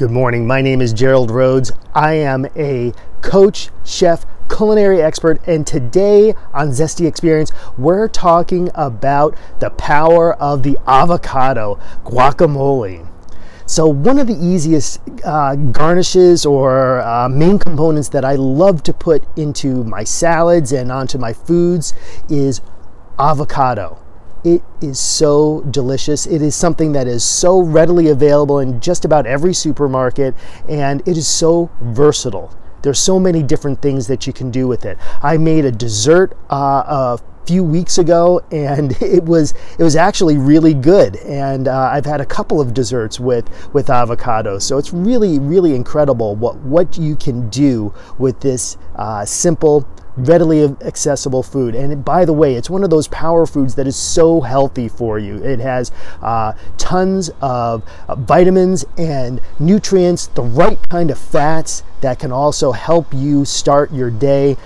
Good morning, my name is Gerald Rhodes. I am a coach, chef, culinary expert, and today on Zesty Experience, we're talking about the power of the avocado guacamole. So one of the easiest garnishes or main components that I love to put into my salads and onto my foods is avocado. It is so delicious. It is something that is so readily available in just about every supermarket, and it is so versatile. There's so many different things that you can do with it. I made a dessert a few weeks ago, and it was actually really good. And I've had a couple of desserts with avocados, so it's really, really incredible what you can do with this simple, readily accessible food. And by the way, it's one of those power foods that is so healthy for you. It has tons of vitamins and nutrients, the right kind of fats that can also help you start your day.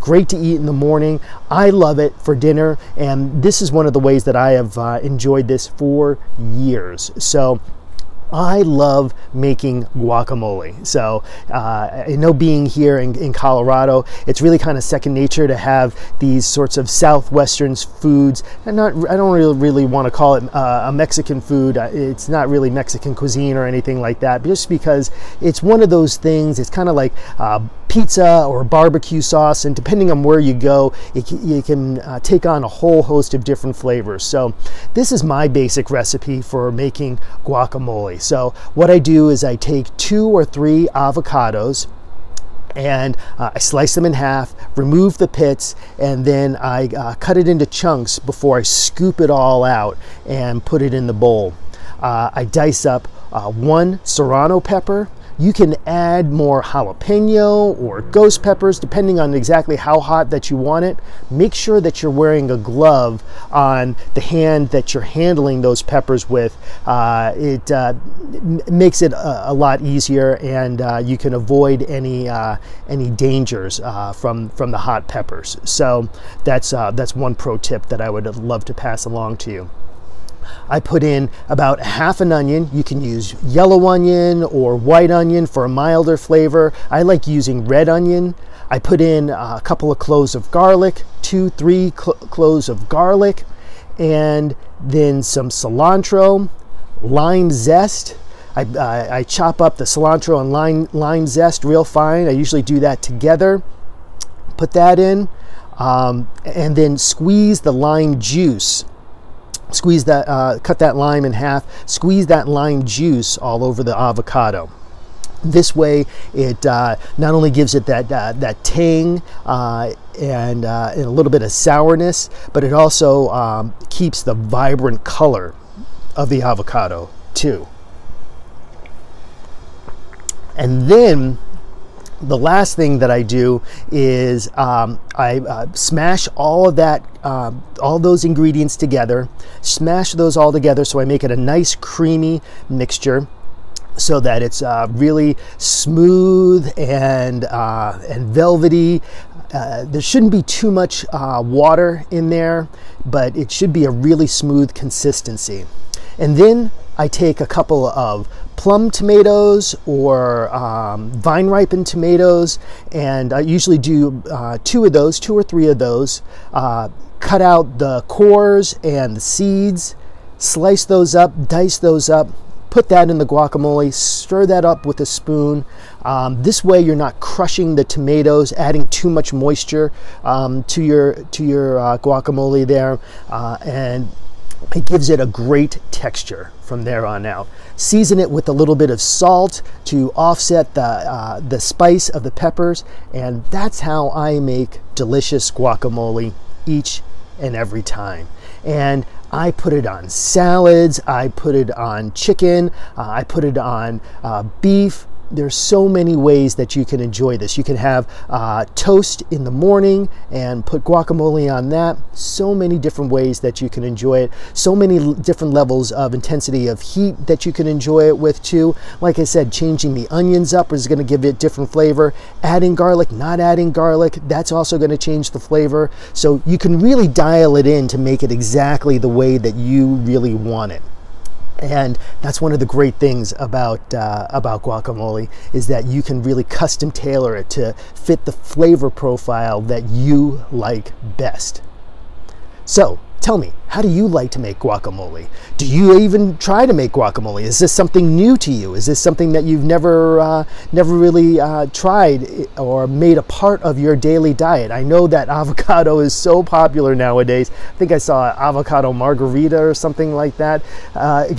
Great to eat in the morning. I love it for dinner, and this is one of the ways that I have enjoyed this for years. So I love making guacamole. So I know, being here in Colorado, it's really kind of second nature to have these sorts of Southwestern foods. And I don't really want to call it a Mexican food. It's not really Mexican cuisine or anything like that, just because it's one of those things. It's kind of like pizza or barbecue sauce, and depending on where you go, you can take on a whole host of different flavors. So this is my basic recipe for making guacamole. So what I do is I take 2 or 3 avocados, and I slice them in half, remove the pits, and then I cut it into chunks before I scoop it all out and put it in the bowl. I dice up 1 serrano pepper. You can add more jalapeno or ghost peppers, depending on exactly how hot that you want it. Make sure that you're wearing a glove on the hand that you're handling those peppers with. It makes it a lot easier, and you can avoid any dangers from the hot peppers. So that's one pro tip that I would love to pass along to you. I put in about half an onion. You can use yellow onion or white onion for a milder flavor. I like using red onion. I put in a couple of cloves of garlic, 2-3 cloves of garlic, and then some cilantro, lime zest. I chop up the cilantro and lime zest real fine. I usually do that together. Put that in, and then squeeze the lime juice. Cut that lime in half, squeeze that lime juice all over the avocado. This way, it not only gives it that tang and a little bit of sourness, but it also keeps the vibrant color of the avocado too. And then the last thing that I do is I smash all of that, all those ingredients together, smash those all together so I make it a nice creamy mixture, so that it's really smooth and velvety. There shouldn't be too much water in there, but it should be a really smooth consistency. And then I take a couple of plum tomatoes or vine-ripened tomatoes, and I usually do 2 or 3 of those. Cut out the cores and the seeds, slice those up, dice those up, put that in the guacamole, stir that up with a spoon. This way, you're not crushing the tomatoes, adding too much moisture to your guacamole there, and it gives it a great texture from there on out. Season it with a little bit of salt to offset the spice of the peppers, and that's how I make delicious guacamole each and every time. And I put it on salads, I put it on chicken, I put it on beef. There's so many ways that you can enjoy this. You can have toast in the morning and put guacamole on that. So many different ways that you can enjoy it. So many different levels of intensity of heat that you can enjoy it with too. Like I said, changing the onions up is gonna give it different flavor. Adding garlic, not adding garlic, that's also gonna change the flavor. So you can really dial it in to make it exactly the way that you really want it. And that's one of the great things about guacamole, is that you can really custom tailor it to fit the flavor profile that you like best. So tell me, how do you like to make guacamole? Do you even try to make guacamole? Is this something new to you? Is this something that you've never really tried or made a part of your daily diet? I know that avocado is so popular nowadays. I think I saw an avocado margarita or something like that.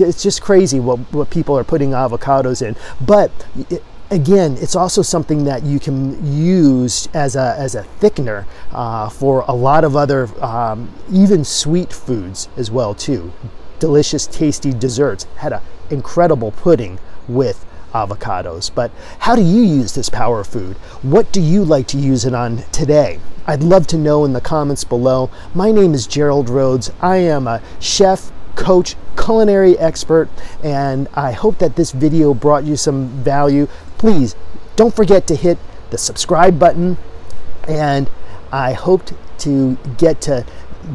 It's just crazy what people are putting avocados in. But again, it's also something that you can use as a thickener for a lot of other even sweet foods as well too. Delicious, tasty desserts. Had an incredible pudding with avocados. But how do you use this power food? What do you like to use it on today? I'd love to know in the comments below. My name is Gerald Rhodes. I am a chef, coach, culinary expert, and I hope that this video brought you some value. Please don't forget to hit the subscribe button, and I hoped to get to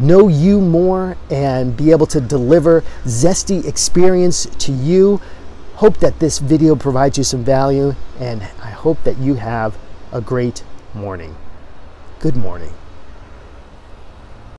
know you more and be able to deliver Zesty Experience to you. Hope that this video provides you some value, and I hope that you have a great morning. Good morning.